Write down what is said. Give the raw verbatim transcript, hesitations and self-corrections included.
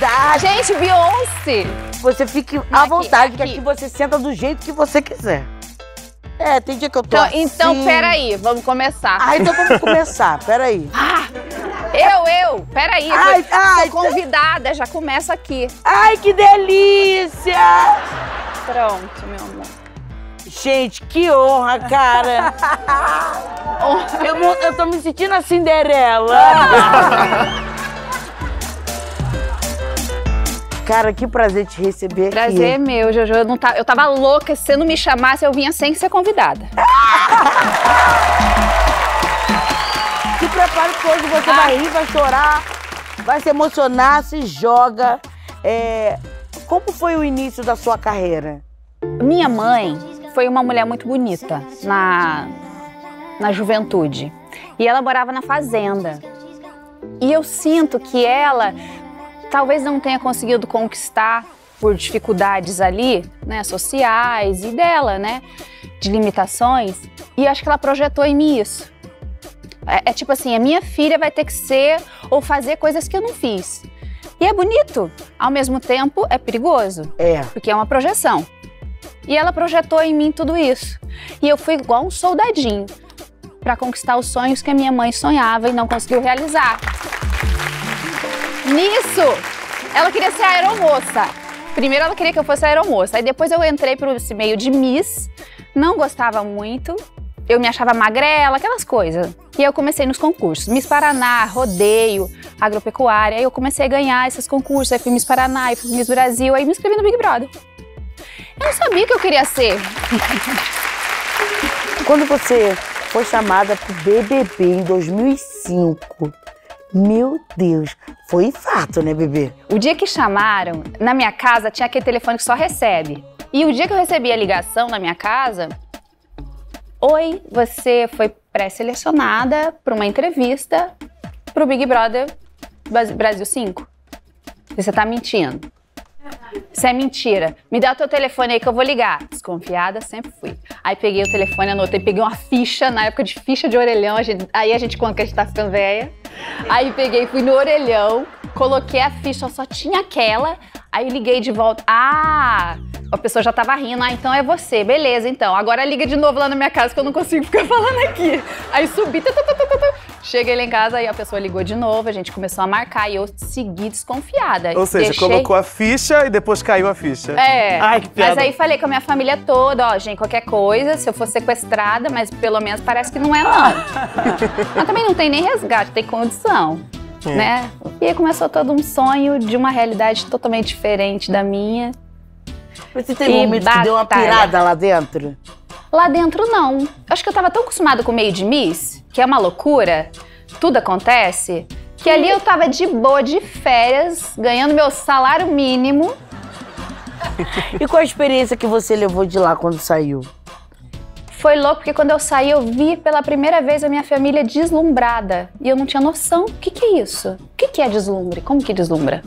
verdade. Gente, Beyoncé. Você fique à aqui, vontade, que aqui. aqui você senta do jeito que você quiser. É, tem dia que eu tô então, assim. Então, peraí, vamos começar. Ah, então vamos começar, peraí. Ah, eu, eu, peraí. Ai, eu, ai, sou convidada, já começa aqui. Ai, que delícia! Pronto, meu amor. Gente, que honra, cara. eu, eu tô me sentindo a Cinderela. Cara, que prazer te receber prazer aqui. Prazer meu, Jojo. Eu, não tá, eu tava louca, se você não me chamasse, eu vinha sem ser convidada. Se prepare que hoje você ah. vai rir, vai chorar, vai se emocionar, se joga. É, como foi o início da sua carreira? Minha mãe foi uma mulher muito bonita na, na juventude. E ela morava na fazenda. E eu sinto que ela... talvez não tenha conseguido conquistar por dificuldades ali, né, sociais e dela, né, de limitações. E acho que ela projetou em mim isso. É, é tipo assim, a minha filha vai ter que ser ou fazer coisas que eu não fiz. E é bonito, ao mesmo tempo é perigoso, é. porque é uma projeção. E ela projetou em mim tudo isso. E eu fui igual um soldadinho para conquistar os sonhos que a minha mãe sonhava e não conseguiu realizar. Nisso, ela queria ser aeromoça. Primeiro ela queria que eu fosse aeromoça, aí depois eu entrei para esse meio de Miss, não gostava muito, eu me achava magrela, aquelas coisas. E aí eu comecei nos concursos, Miss Paraná, rodeio, agropecuária, aí eu comecei a ganhar esses concursos, aí fui Miss Paraná, aí fui Miss Brasil, aí me inscrevi no Big Brother. Eu não sabia o que eu queria ser. Quando você foi chamada pro B B B em dois mil e cinco, meu Deus, foi infarto, né, bebê? O dia que chamaram, na minha casa tinha aquele telefone que só recebe. E o dia que eu recebi a ligação na minha casa, oi, você foi pré-selecionada para uma entrevista para o Big Brother Brasil cinco. Você tá mentindo. Isso é mentira. Me dá o teu telefone aí que eu vou ligar. Desconfiada, sempre fui. Aí peguei o telefone, anotei, peguei uma ficha, na época de ficha de orelhão, a gente, aí a gente conta que a gente tá ficando velha. Aí peguei, fui no orelhão, coloquei a ficha, só tinha aquela, aí liguei de volta. Ah, a pessoa já tava rindo. Ah, então é você. Beleza, então. Agora liga de novo lá na minha casa que eu não consigo ficar falando aqui. Aí subi, tá, tá, tá, tá, tá. Cheguei lá em casa, aí a pessoa ligou de novo, a gente começou a marcar e eu segui desconfiada. Ou seja, Deixei... colocou a ficha e depois caiu a ficha. É. Ai, que piada. Mas aí falei com a minha família toda, ó, gente, qualquer coisa, se eu for sequestrada, mas pelo menos parece que não é não. Mas também não tem nem resgate, tem condição, hum. né? E aí começou todo um sonho de uma realidade totalmente diferente da minha. Você teve um momento que deu uma pirada lá dentro? Lá dentro, não. Acho que eu tava tão acostumada com o meio de Miss, que é uma loucura, tudo acontece, que ali eu tava de boa, de férias, ganhando meu salário mínimo. E qual a experiência que você levou de lá quando saiu? Foi louco, porque quando eu saí, eu vi pela primeira vez a minha família deslumbrada. E eu não tinha noção. O que que é isso? O que que é deslumbre? Como que deslumbra?